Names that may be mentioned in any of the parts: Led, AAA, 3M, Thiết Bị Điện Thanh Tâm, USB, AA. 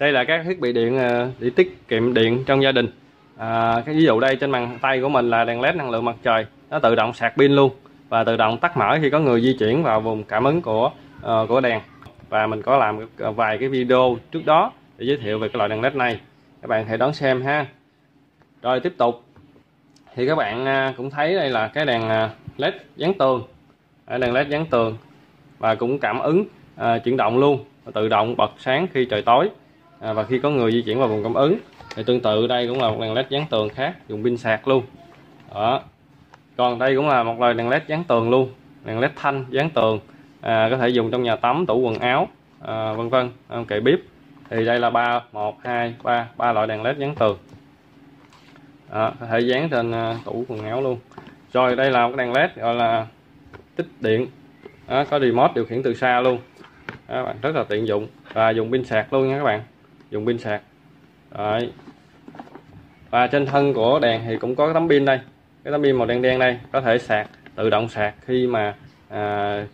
Đây là các thiết bị điện để tiết kiệm điện trong gia đình. Cái ví dụ đây trên bàn tay của mình là đèn led năng lượng mặt trời, nó tự động sạc pin luôn và tự động tắt mở khi có người di chuyển vào vùng cảm ứng của đèn. Và mình có làm vài cái video trước đó để giới thiệu về cái loại đèn led này, các bạn hãy đón xem ha. Rồi tiếp tục thì các bạn cũng thấy đây là cái đèn led dán tường, đèn led dán tường và cũng cảm ứng chuyển động luôn, tự động bật sáng khi trời tối và khi có người di chuyển vào vùng cảm ứng. Thì tương tự đây cũng là một đèn led dán tường khác, dùng pin sạc luôn đó. Còn đây cũng là một loại đèn led dán tường luôn, đèn led thanh dán tường, có thể dùng trong nhà tắm, tủ quần áo, vân vân, kệ bếp. Thì đây là 3 loại đèn led dán tường đó, có thể dán trên tủ quần áo luôn. Rồi đây là một đèn led gọi là tích điện đó, có remote điều khiển từ xa luôn đó, bạn rất là tiện dụng và dùng pin sạc luôn nha các bạn, dùng pin sạc. Đấy. Và trên thân của đèn thì cũng có cái tấm pin đây, cái tấm pin màu đen đen đây, có thể sạc, tự động sạc khi mà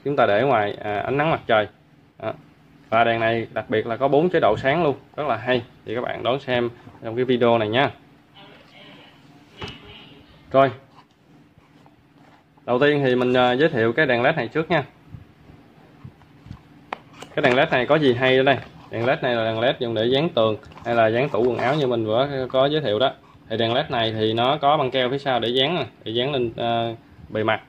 chúng ta để ngoài ánh nắng mặt trời đó. Và đèn này đặc biệt là có 4 chế độ sáng luôn, rất là hay, thì các bạn đón xem trong cái video này nha. Rồi đầu tiên thì mình giới thiệu cái đèn led này trước nha. Cái đèn led này có gì hay ở đây? Đèn led này là đèn led dùng để dán tường hay là dán tủ quần áo như mình vừa có giới thiệu đó. Thì đèn led này thì nó có băng keo phía sau để dán, lên bề mặt.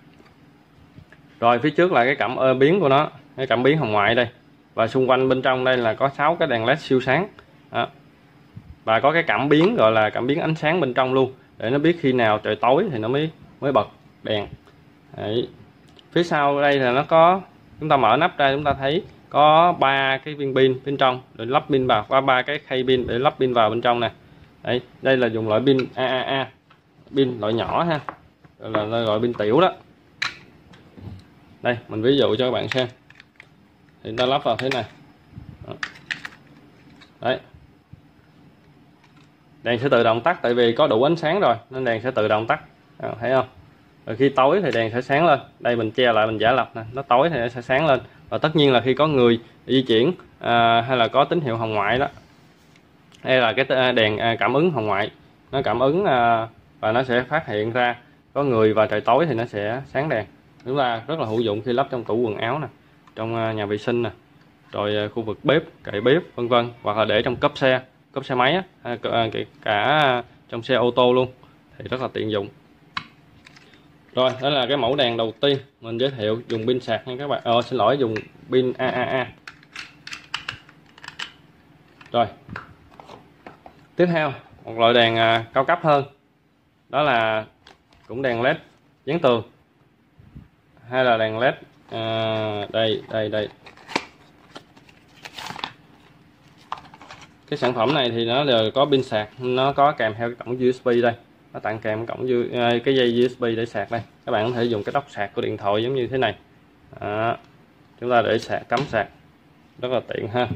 Rồi phía trước là cái cảm biến của nó, cái cảm biến hồng ngoại đây. Và xung quanh bên trong đây là có 6 cái đèn led siêu sáng đó. Và có cái cảm biến gọi là cảm biến ánh sáng bên trong luôn, để nó biết khi nào trời tối thì nó mới bật đèn. Đấy. Phía sau đây là nó có, chúng ta mở nắp ra chúng ta thấy có 3 cái viên pin bên trong để lắp pin vào, qua 3 cái khay pin để lắp pin vào bên trong nè. Đấy, đây là dùng loại pin AAA, pin loại nhỏ ha, là loại pin tiểu đó. Đây mình ví dụ cho các bạn xem, thì ta lắp vào thế này. Đấy, đèn sẽ tự động tắt, tại vì có đủ ánh sáng rồi nên đèn sẽ tự động tắt, thấy không? Rồi khi tối thì đèn sẽ sáng lên. Đây mình che lại, mình giả lập nè, nó tối thì nó sẽ sáng lên. Và tất nhiên là khi có người di chuyển hay là có tín hiệu hồng ngoại đó, đây là cái đèn cảm ứng hồng ngoại, nó cảm ứng và nó sẽ phát hiện ra có người và trời tối thì nó sẽ sáng đèn. Đúng là rất là hữu dụng khi lắp trong tủ quần áo nè, trong nhà vệ sinh nè, rồi khu vực bếp, kệ bếp vân vân, hoặc là để trong cốp xe máy á, cả trong xe ô tô luôn, thì rất là tiện dụng. Rồi đó là cái mẫu đèn đầu tiên mình giới thiệu dùng pin sạc nha các bạn, dùng pin AAA. Rồi tiếp theo một loại đèn cao cấp hơn, đó là cũng đèn led dán tường hay là đèn led đây cái sản phẩm này thì nó đều có pin sạc, nó có kèm theo cái cổng USB đây, nó tặng kèm cái dây USB để sạc đây. Các bạn có thể dùng cái đốc sạc của điện thoại giống như thế này đó, chúng ta để sạc, cắm sạc rất là tiện ha.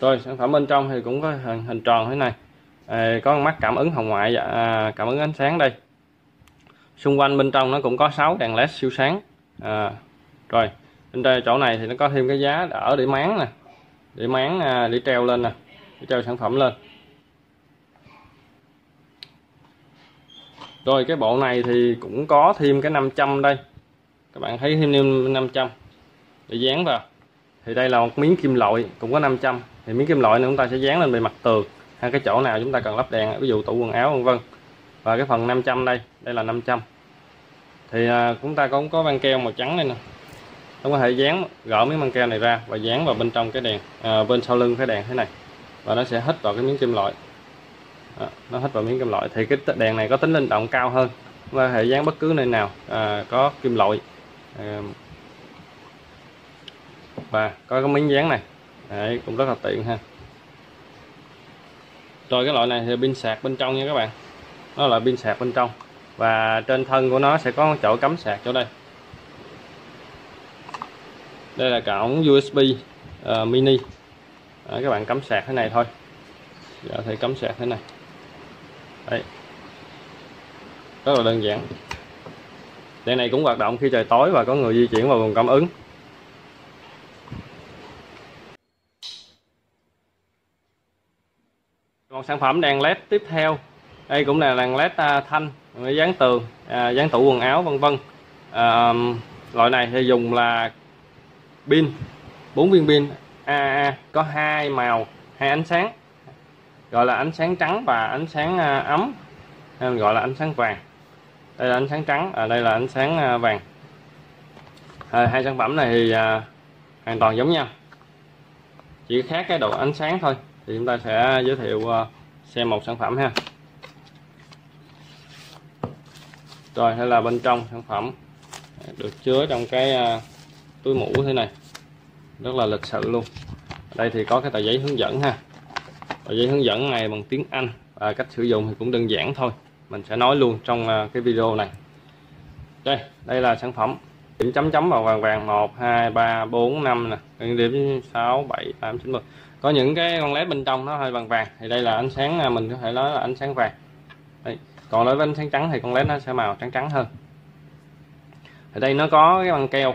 Rồi sản phẩm bên trong thì cũng có hình tròn thế này, có mắt cảm ứng hồng ngoại, cảm ứng ánh sáng đây. Xung quanh bên trong nó cũng có 6 đèn led siêu sáng. Rồi bên chỗ này thì nó có thêm cái giá đỡ để máng nè, để máng để treo lên nè, để treo sản phẩm lên. Rồi cái bộ này thì cũng có thêm cái 500 đây, các bạn thấy thêm 500 để dán vào. Thì đây là một miếng kim loại cũng có 500, thì miếng kim loại này chúng ta sẽ dán lên bề mặt tường hay cái chỗ nào chúng ta cần lắp đèn, ví dụ tủ quần áo vân vân. Và cái phần 500 đây, đây là 500 thì chúng ta cũng có băng keo màu trắng đây nè, chúng có thể dán, gỡ miếng băng keo này ra và dán vào bên trong cái đèn, bên sau lưng cái đèn thế này, và nó sẽ hít vào cái miếng kim loại. Nó hít vào miếng kim loại thì cái đèn này có tính linh động cao hơn, chúng ta có thể dán bất cứ nơi nào có kim loại. Và có cái miếng dán này. Đấy, cũng rất là tiện ha. Rồi cái loại này thì pin sạc bên trong nha các bạn, nó là pin sạc bên trong, và trên thân của nó sẽ có chỗ cắm sạc chỗ đây. Đây là cổng USB mini. Đấy, các bạn cắm sạc thế này thôi, giờ thì cắm sạc thế này. Đấy, rất là đơn giản. Đèn này cũng hoạt động khi trời tối và có người di chuyển vào vùng cảm ứng. Còn sản phẩm đèn led tiếp theo, đây cũng là đèn led thanh với dán tường, dán tủ quần áo vân vân. Loại này thì dùng là pin 4 viên pin AA, có hai màu, hai ánh sáng, gọi là ánh sáng trắng và ánh sáng ấm, nên gọi là ánh sáng vàng. Đây là ánh sáng trắng, đây là ánh sáng vàng. Hai sản phẩm này thì hoàn toàn giống nhau, chỉ khác cái độ ánh sáng thôi. Thì chúng ta sẽ giới thiệu xem một sản phẩm ha. Rồi, đây là bên trong sản phẩm, được chứa trong cái túi mũ thế này, rất là lịch sự luôn. Ở đây thì có cái tờ giấy hướng dẫn ha. Tờ giấy hướng dẫn này bằng tiếng Anh và cách sử dụng thì cũng đơn giản thôi, mình sẽ nói luôn trong cái video này. Đây, đây là sản phẩm. Điểm chấm chấm vào vàng vàng 1 2 3 4 5 nè, điểm 6 7 8 9 10. Có những cái con led bên trong nó hơi vàng vàng thì đây là ánh sáng, mình có thể nói là ánh sáng vàng. Đây. Còn đối với ánh sáng trắng thì con led nó sẽ màu trắng trắng hơn. Ở đây nó có cái băng keo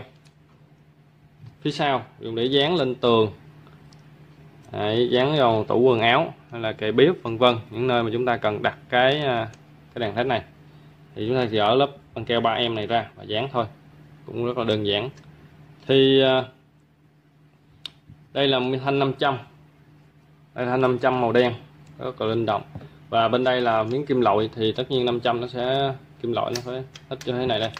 phía sau dùng để dán lên tường. Đấy, dán vào tủ quần áo hay là kệ bếp vân vân, những nơi mà chúng ta cần đặt cái đèn led này thì chúng ta chỉ ở lớp băng keo 3M này ra và dán thôi, cũng rất là đơn giản. Thì đây là mi thanh 500, đây là thanh 500 màu đen rất là linh động, và bên đây là miếng kim loại. Thì tất nhiên 500 nó sẽ kim loại, nó phải ít cho thế này đây,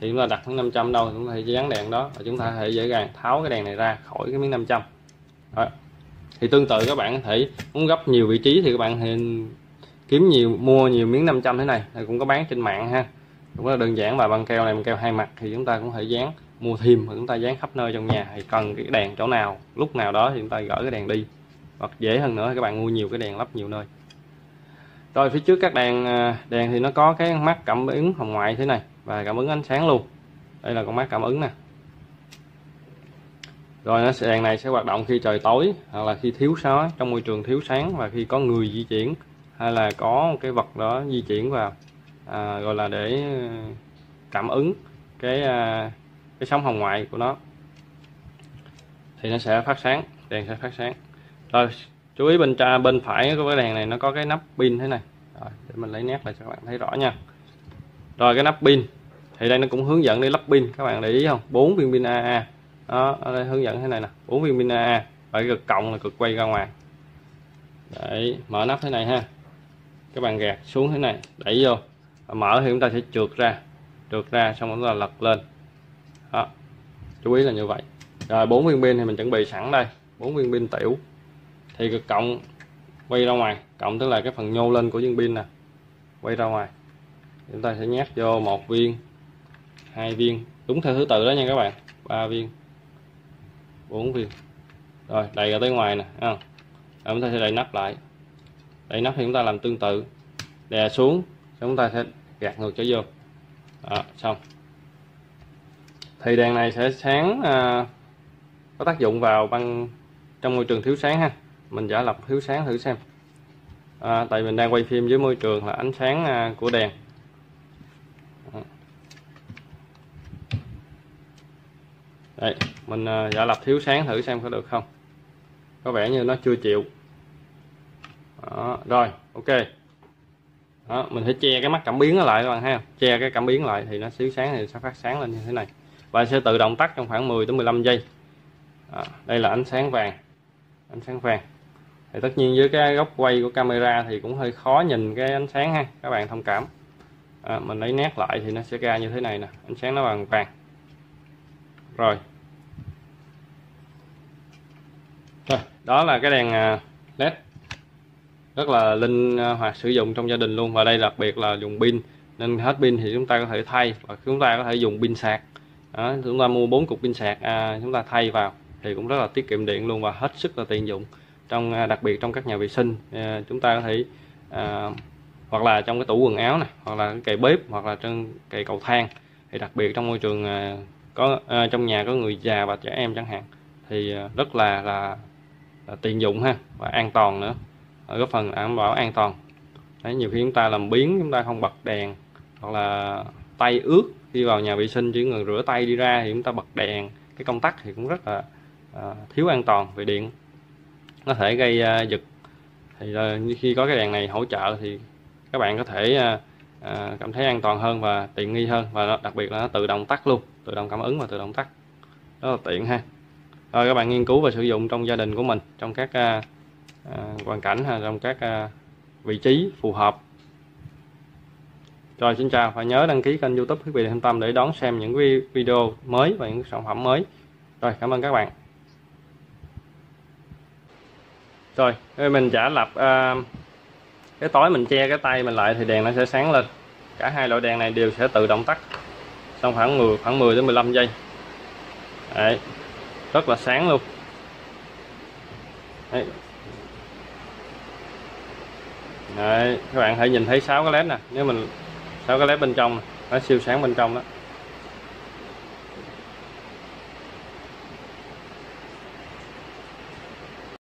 thì chúng ta đặt miếng 500 đâu chúng ta phải dán đèn đó, và chúng ta có thể dễ dàng tháo cái đèn này ra khỏi cái miếng 500. Đó. Thì tương tự các bạn có thể muốn gấp nhiều vị trí thì các bạn thì kiếm nhiều, mua nhiều miếng 500 thế này, thì cũng có bán trên mạng ha, cũng là đơn giản. Và băng keo này, băng keo hai mặt thì chúng ta cũng thể dán, mua thêm mà chúng ta dán khắp nơi trong nhà, thì cần cái đèn chỗ nào lúc nào đó thì chúng ta gỡ cái đèn đi, hoặc dễ hơn nữa thì các bạn mua nhiều cái đèn lắp nhiều nơi. Rồi phía trước các đèn thì nó có cái mắt cảm ứng hồng ngoại thế này và cảm ứng ánh sáng luôn. Đây là con mắt cảm ứng nè. Rồi nó đèn này sẽ hoạt động khi trời tối, hoặc là khi thiếu sáng, trong môi trường thiếu sáng, và khi có người di chuyển hay là có cái vật đó di chuyển vào. Gọi là để cảm ứng cái sóng hồng ngoại của nó thì nó sẽ phát sáng, đèn sẽ phát sáng. Rồi chú ý bên phải của cái đèn này nó có cái nắp pin thế này. Rồi, để mình lấy nét lại cho các bạn thấy rõ nha. Rồi cái nắp pin thì đây nó cũng hướng dẫn để lắp pin, các bạn để ý không, 4 viên pin AA đó, ở đây hướng dẫn thế này nè, 4 viên pin AA, và cái cực cộng là cực quay ra ngoài. Đấy, mở nắp thế này ha, các bạn gạt xuống thế này, đẩy vô. Mở thì chúng ta sẽ trượt ra xong chúng ta lật lên đó. Chú ý là như vậy. Rồi 4 viên pin thì mình chuẩn bị sẵn đây, 4 viên pin tiểu. Thì cực cộng quay ra ngoài, cộng tức là cái phần nhô lên của viên pin nè, quay ra ngoài. Chúng ta sẽ nhét vô 1 viên, 2 viên, đúng theo thứ tự đó nha các bạn, 3 viên, 4 viên. Rồi đẩy ra tới ngoài nè, à, chúng ta sẽ đậy nắp lại. Đậy nắp thì chúng ta làm tương tự, đè xuống, chúng ta sẽ gạt ngược trở vô. Đó, xong. Thì đèn này sẽ sáng, có tác dụng vào trong môi trường thiếu sáng ha. Mình giả lập thiếu sáng thử xem. Tại mình đang quay phim dưới môi trường là ánh sáng của đèn. Đây, mình giả lập thiếu sáng thử xem có được không. Có vẻ như nó chưa chịu. Đó, rồi, ok. Đó, mình phải che cái mắt cảm biến nó lại các bạn ha, che cái cảm biến lại thì nó xíu sáng thì sẽ phát sáng lên như thế này, và sẽ tự động tắt trong khoảng 10 đến 15 giây. Đó, đây là ánh sáng vàng, ánh sáng vàng. Thì tất nhiên với cái góc quay của camera thì cũng hơi khó nhìn cái ánh sáng ha, các bạn thông cảm. Đó, mình lấy nét lại thì nó sẽ ra như thế này nè, ánh sáng nó vàng vàng. Rồi. Rồi, đó là cái đèn led, rất là linh hoạt sử dụng trong gia đình luôn. Và đây đặc biệt là dùng pin, nên hết pin thì chúng ta có thể thay, và chúng ta có thể dùng pin sạc. Đó, chúng ta mua 4 cục pin sạc, chúng ta thay vào thì cũng rất là tiết kiệm điện luôn, và hết sức là tiện dụng, trong đặc biệt trong các nhà vệ sinh. Chúng ta có thể hoặc là trong cái tủ quần áo này, hoặc là cái kệ bếp, hoặc là trên kệ cầu thang. Thì đặc biệt trong môi trường trong nhà có người già và trẻ em chẳng hạn, thì rất là tiện dụng ha, và an toàn nữa, góp phần đảm bảo an toàn. Đấy, nhiều khi chúng ta làm biếng, chúng ta không bật đèn, hoặc là tay ướt khi vào nhà vệ sinh, chỉ người rửa tay đi ra thì chúng ta bật đèn, cái công tắc thì cũng rất là thiếu an toàn về điện, nó thể gây giật Thì khi có cái đèn này hỗ trợ thì các bạn có thể cảm thấy an toàn hơn và tiện nghi hơn, và nó, đặc biệt là nó tự động tắt luôn, tự động cảm ứng và tự động tắt, rất là tiện ha. Rồi các bạn nghiên cứu và sử dụng trong gia đình của mình, trong các hoàn cảnh ha, trong các vị trí phù hợp. Rồi xin chào và nhớ đăng ký kênh YouTube Thiết Bị Điện Thanh Tâm để đón xem những video mới và những sản phẩm mới. Rồi cảm ơn các bạn. Rồi mình trả lập cái tối mình che cái tay mình lại thì đèn nó sẽ sáng lên. Cả hai loại đèn này đều sẽ tự động tắt trong khoảng 10 đến 15 giây. Đấy, rất là sáng luôn. Đấy. Đấy, các bạn hãy nhìn thấy 6 cái led nè, nếu mình 6 cái led bên trong, nó siêu sáng bên trong đó.